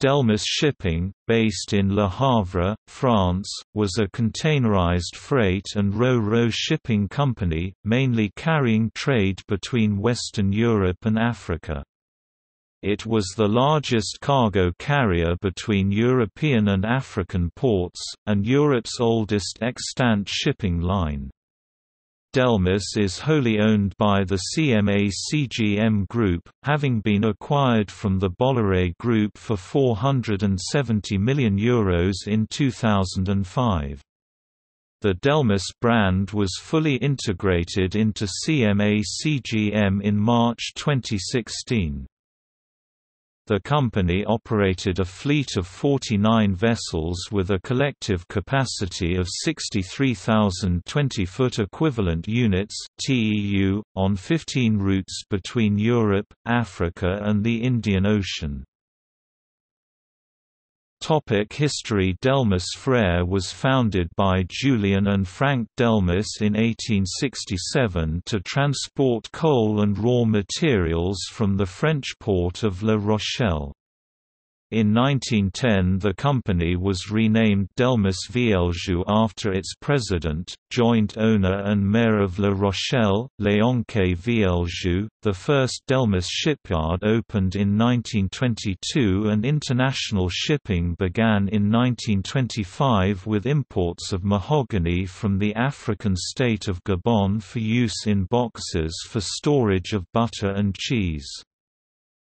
Delmas Shipping, based in Le Havre, France, was a containerized freight and ro-ro shipping company, mainly carrying trade between Western Europe and Africa. It was the largest cargo carrier between European and African ports, and Europe's oldest extant shipping line. Delmas is wholly owned by the CMA CGM Group, having been acquired from the Bolloré Group for €470 million in 2005. The Delmas brand was fully integrated into CMA CGM in March 2016. The company operated a fleet of 49 vessels with a collective capacity of 63,000 20-foot equivalent units (TEU) on 15 routes between Europe, Africa and the Indian Ocean. History. Delmas Frère was founded by Julien and Frank Delmas in 1867 to transport coal and raw materials from the French port of La Rochelle. In 1910 the company was renamed Delmas Vieljou after its president, joint owner and mayor of La Rochelle, Leonque Vieljou. The first Delmas shipyard opened in 1922 and international shipping began in 1925 with imports of mahogany from the African state of Gabon for use in boxes for storage of butter and cheese.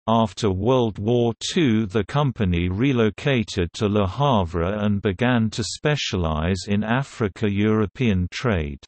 After World War II the company relocated to Le Havre and began to specialize in Africa-European trade.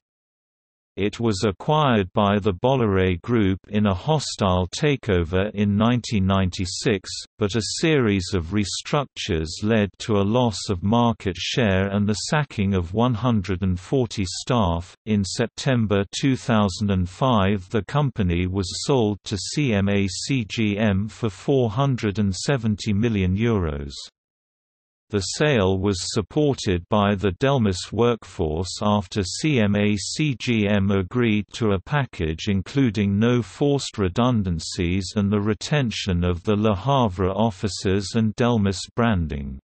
It was acquired by the Bolloré Group in a hostile takeover in 1996, but a series of restructures led to a loss of market share and the sacking of 140 staff. In September 2005, the company was sold to CMA CGM for €470 million. The sale was supported by the Delmas workforce after CMA CGM agreed to a package including no forced redundancies and the retention of the Le Havre offices and Delmas branding.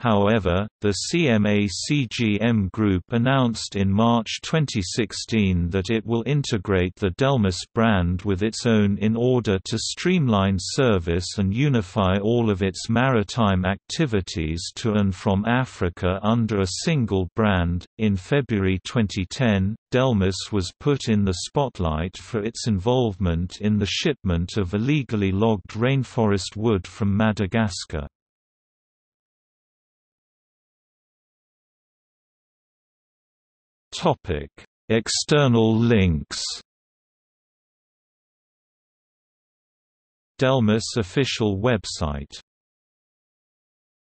However, the CMA CGM Group announced in March 2016 that it will integrate the Delmas brand with its own in order to streamline service and unify all of its maritime activities to and from Africa under a single brand. In February 2010, Delmas was put in the spotlight for its involvement in the shipment of illegally logged rainforest wood from Madagascar. External links. Delmas official website.